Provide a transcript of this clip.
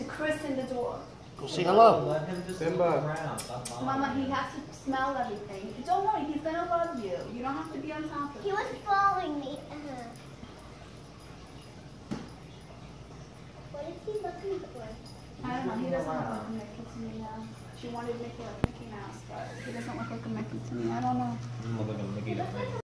to christen the dwarf. Go say hello. Let him just look around. Mama, he has to smell everything. Don't worry, he's gonna love you. You don't have to be on top of him. He was following me. What is he looking for? I don't know. He doesn't look like a Mickey to me now. She wanted to make it like Mickey Mouse, but he doesn't look like a Mickey to me. I don't know.